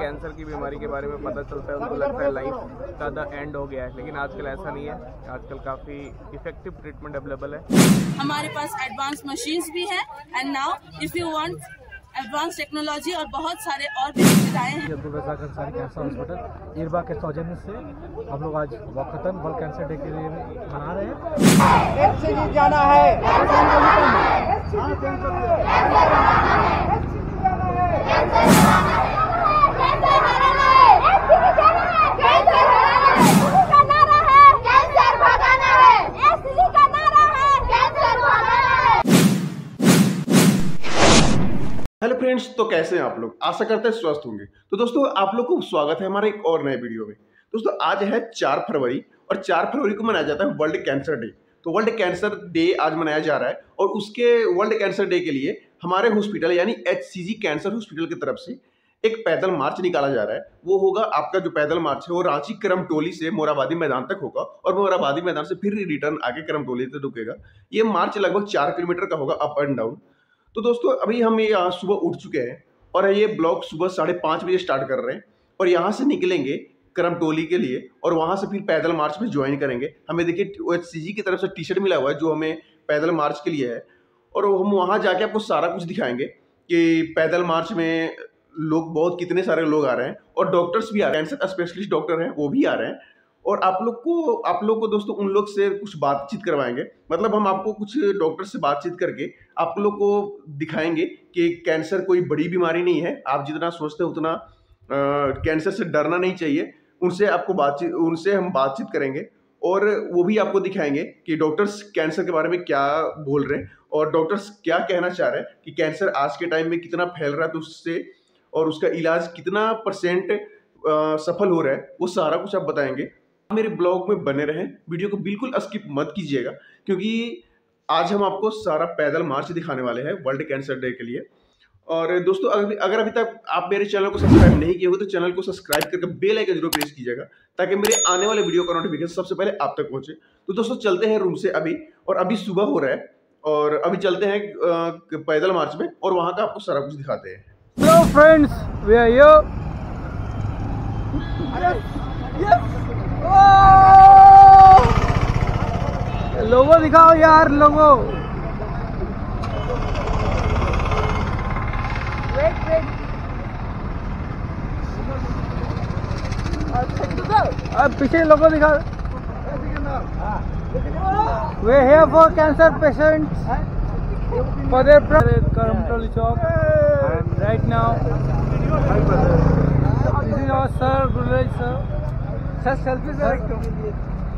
Cancer की बीमारी के बारे में पता चलता है, उनको लगता है लाइफ का द एंड हो गया है, लेकिन आजकल ऐसा नहीं है। आजकल काफ़ी इफेक्टिव ट्रीटमेंट अवेलेबल है। हमारे पास एडवांस मशीन्स भी हैं and now if you want advance technology और बहुत सारे और भी सुविधाएं हैं। अब्दुल रज़ाक अंसारी कैंसर हॉस्पिटल इरबा के सौजन्य से हम लोग आज वक्तन वर्ल्ड कैंसर डे के लिए मना रहे हैं। एचसीजी जाना है, एचसीजी जाना है, एचसीजी जाना हेलो फ्रेंड्स, तो कैसे हैं आप लोग? आशा करते हैं स्वस्थ होंगे। तो दोस्तों आप लोग को स्वागत है हमारे एक और नए वीडियो में। दोस्तों आज है 4 फरवरी और 4 फरवरी को मनाया जाता है वर्ल्ड कैंसर डे। तो वर्ल्ड कैंसर डे आज मनाया जा रहा है और उसके वर्ल्ड कैंसर डे के लिए हमारे हॉस्पिटल यानी एचसीजी कैंसर हॉस्पिटल की तरफ से एक पैदल मार्च निकाला जा रहा है। वो होगा आपका जो पैदल मार्च है वो रांची करम टोली से मोराबादी मैदान तक होगा और मोराबादी मैदान से फिर रिटर्न आके करम टोली तक रुकेगा। ये मार्च लगभग 4 किलोमीटर का होगा अप एंड डाउन। तो दोस्तों अभी हम यहाँ सुबह उठ चुके हैं और ये ब्लॉग सुबह 5:30 बजे स्टार्ट कर रहे हैं और यहाँ से निकलेंगे करम टोली के लिए और वहाँ से फिर पैदल मार्च में ज्वाइन करेंगे। हमें देखिए एचसीजी की तरफ से टी शर्ट मिला हुआ है जो हमें पैदल मार्च के लिए है और हम वहाँ जाके आपको सारा कुछ दिखाएंगे कि पैदल मार्च में लोग बहुत कितने सारे लोग आ रहे हैं और डॉक्टर्स भी आ रहे हैं, कैंसर स्पेशलिस्ट डॉक्टर हैं वो भी आ रहे हैं और आप लोग को दोस्तों उन लोग से कुछ बातचीत करवाएंगे। मतलब हम आपको कुछ डॉक्टर से बातचीत करके आप लोग को दिखाएंगे कि कैंसर कोई बड़ी बीमारी नहीं है, आप जितना सोचते हो उतना कैंसर से डरना नहीं चाहिए। उनसे हम बातचीत करेंगे और वो भी आपको दिखाएंगे कि डॉक्टर्स कैंसर के बारे में क्या बोल रहे हैं और डॉक्टर्स क्या कहना चाह रहे हैं कि कैंसर आज के टाइम में कितना फैल रहा है तो उससे और उसका इलाज कितना % सफल हो रहा है वो सारा कुछ आप बताएंगे। मेरे ब्लॉग में बने रहें, वीडियो को बिल्कुल स्किप मत कीजिएगा क्योंकि आज हम आपको सारा पैदल मार्च दिखाने वाले हैं वर्ल्ड कैंसर डे के लिए। और दोस्तों अगर अभी तक आप मेरे चैनल को सब्सक्राइब नहीं किए हो तो चैनल को सब्सक्राइब करके बेल आइकन जरूर प्रेस कीजिएगा ताकि मेरे आने वाले वीडियो का नोटिफिकेशन सबसे पहले आप तक पहुंचे। तो दोस्तों चलते हैं रूम से अभी और अभी सुबह हो रहा है और अभी चलते हैं पैदल मार्च में और वहां का आपको सारा कुछ दिखाते हैं। Hello friends, we are here. Logo दिखाओ यार, लोगो पीछे लोगों दिखा। We here for cancer patient for there Karamtoli Chowk and right now this is our sir Gururaj sir. Sir selfie sir,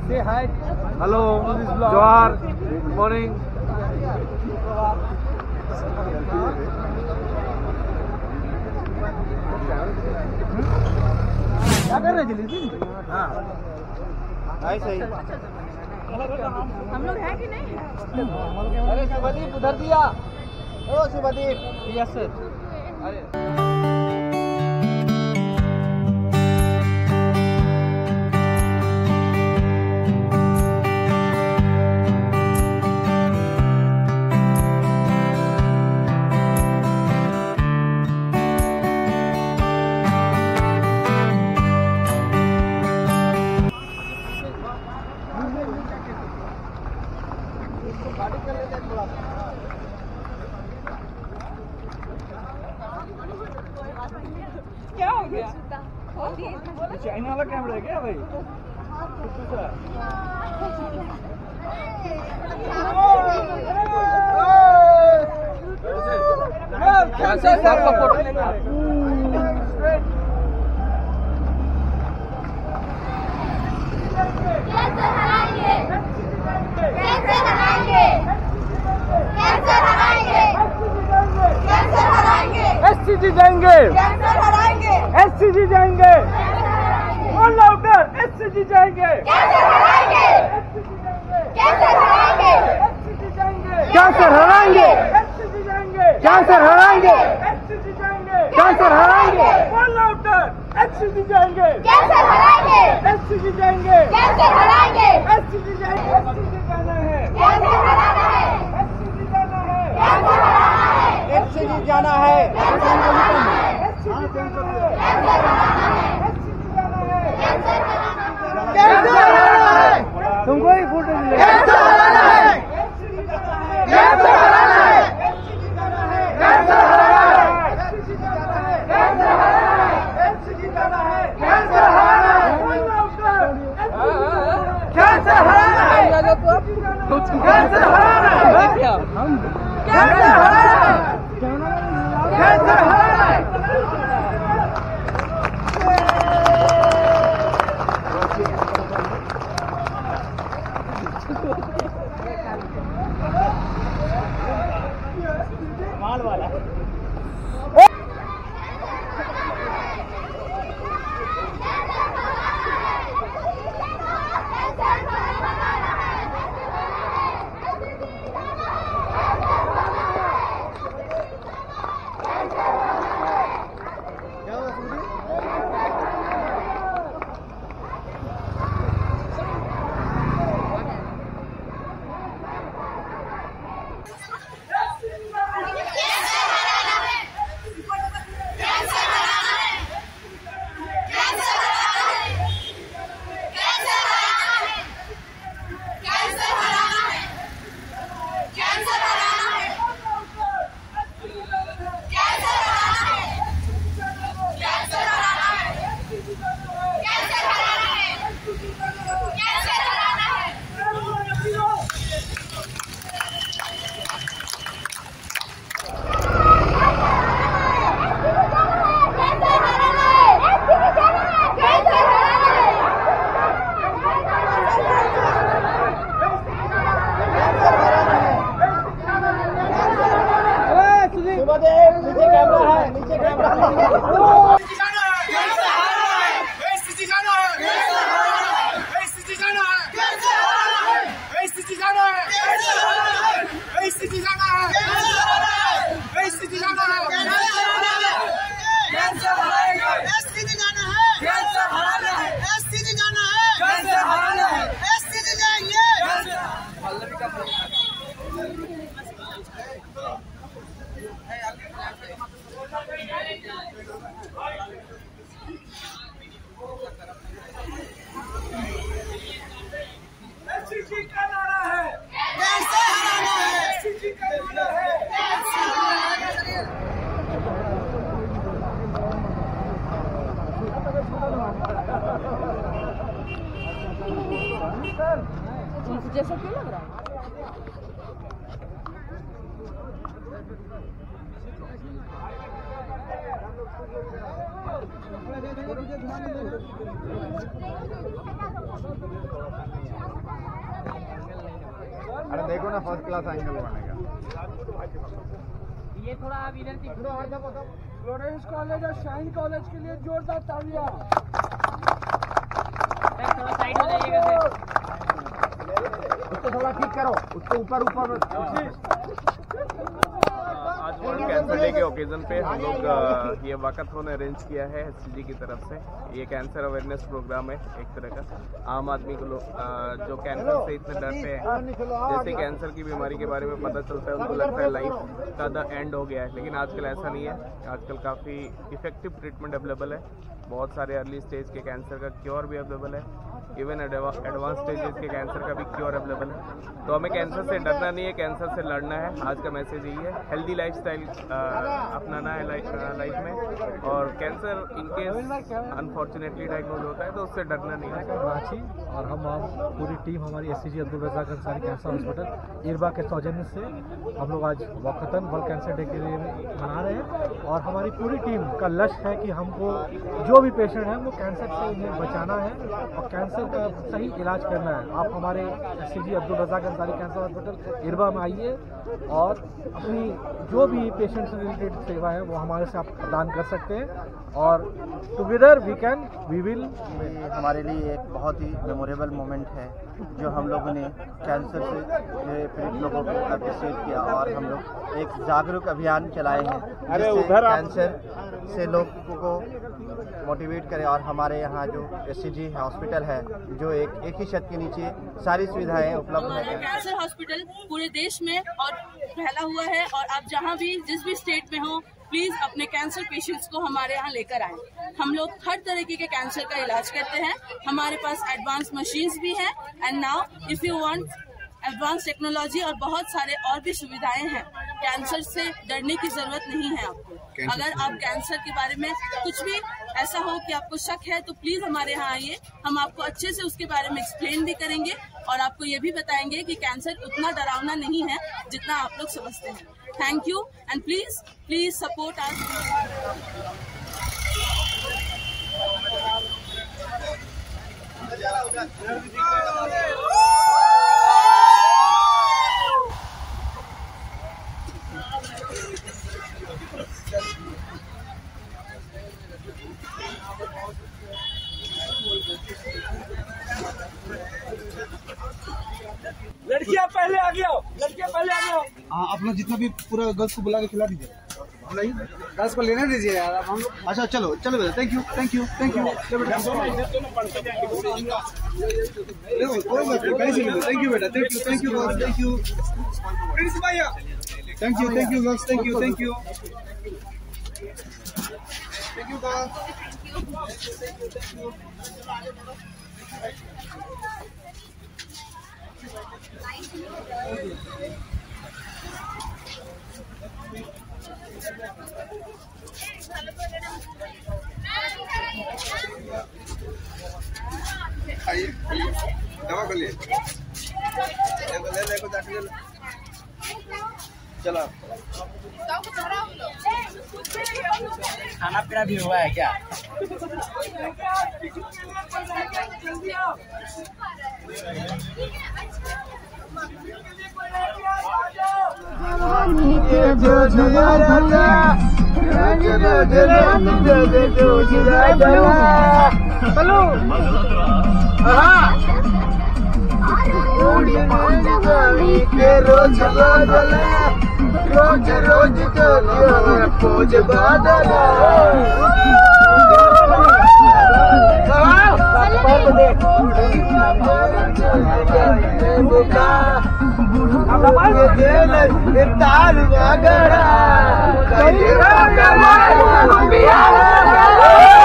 say hi hello johar good morning. क्या कर रहे जल्दी? हाँ सही हम लोग हैं कि नहीं? अरे शुभदीप उधर दिया, ओ शुभदीप यस सर। अरे क्या हो गया? चाइना वाला कैमरा है क्या भाई? एचसीजी जाएंगे, एचसीजी जाएंगे, ऑल आउटर एचसीजी जाएंगे, कैंसर हराएंगे, कैंसर हराएंगे, कैंसर हराएंगे, ऑल आउटर एचसीजी जाएंगे, कैंसर हराएंगे, एचसीजी जाएंगे, कैंसर हराएंगे, एचसीजी जाएंगे, एचसीजी जाना है, कैंसर हराना है, एचसीजी जाना है, कैंसर हराना है, एचसीजी जाना है, एचसीजी जाना है। तुमको ही फूट जैसा क्यों लग रहा है? अरे देखो ना, फर्स्ट क्लास एंगल बनेगा ये थोड़ा। आप इधर फ्लोरेंस कॉलेज और शाहीन कॉलेज के लिए जोरदार तालियां। थोड़ा साइड हो जाइएगा सर, उसको थोड़ा ठीक करो, उसको ऊपर ऊपर। आज वर्ल्ड कैंसर डे के ओकेजन पे हम लोग ये वाकाथॉन अरेंज किया है एचसीजी की तरफ से। ये कैंसर अवेयरनेस प्रोग्राम है एक तरह का, आम आदमी को लोग जो कैंसर से इतने डरते हैं, जैसे कैंसर की बीमारी के बारे में पता चलता है उनको लगता है लाइफ का द एंड हो गया है, लेकिन आजकल ऐसा नहीं है। आजकल काफ़ी इफेक्टिव ट्रीटमेंट अवेलेबल है, बहुत सारे अर्ली स्टेज के कैंसर का क्योर भी अवेलेबल है, इवन एडवांस स्टेजेस के कैंसर का भी क्योर अवेलेबल है। तो हमें कैंसर से डरना नहीं है, कैंसर से लड़ना है। आज का मैसेज यही है, हेल्दी लाइफस्टाइल अपनाना है लाइफ में, और कैंसर इनकेस अनफॉर्चुनेटली डायग्नोज होता है तो उससे डरना नहीं है। रांची और हम पूरी टीम हमारी SCG Abdul Razzaq Ansari cancer hospital Irba के सौजन्य से हम लोग आज वाकाथॉन वर्ल्ड कैंसर डे के लिए मना रहे हैं, और हमारी पूरी टीम का लक्ष्य है कि हमको जो भी पेशेंट है वो कैंसर से उन्हें बचाना है और कैंसर का सही इलाज करना है। आप हमारे SCG Abdul Razzaq Ansari cancer hospital Irba में आइए और अपनी जो भी पेशेंट से रिलेटेड सेवा है वो हमारे से आप प्रदान कर सकते हैं, और टुगेदर वी विल। हमारे लिए एक बहुत ही मेमोरेबल मोमेंट है जो हम लोगों ने कैंसर से पीड़ित लोगों को अप्रिशिएट किया, और हम लोग एक जागरूक अभियान चलाए हैं जिससे कैंसर से लोगों को मोटिवेट करें। और हमारे यहाँ जो एससीजी हॉस्पिटल है जो एक ही छत के नीचे सारी सुविधाएं उपलब्ध है। कैंसर हॉस्पिटल पूरे देश में और फैला हुआ है, और आप जहाँ भी जिस भी स्टेट में हो प्लीज अपने कैंसर पेशेंट्स को हमारे यहाँ लेकर आए। हम लोग हर तरीके के कैंसर का इलाज करते हैं, हमारे पास एडवांस मशीन्स भी हैं and now if you want advance technology और बहुत सारे और भी सुविधाएं हैं। कैंसर से डरने की जरूरत नहीं है आपको। अगर आप कैंसर के बारे में कुछ भी ऐसा हो कि आपको शक है तो प्लीज हमारे यहाँ आइए, हम आपको अच्छे से उसके बारे में एक्सप्लेन भी करेंगे और आपको ये भी बताएंगे कि कैंसर उतना डरावना नहीं है जितना आप लोग समझते हैं। Thank you and please please support us. लड़कियां पहले आ गया, लड़कियां पहले आ गया। हाँ, अपना जितना भी पूरा गर्ल्स को बुला के खिला दीजिए। नहीं, गर्ल्स को लेने दीजिए यार, अब हम लोग। अच्छा चलो चलो बेटा, thank you thank you thank you. Thank you बेटा, thank you thank you thank you thank you girls, thank you thank you thank you girls. आइए दवा को ले चला। खाना पीना भी हुआ है क्या? रोज रोज खोज बादल तार गड़ा।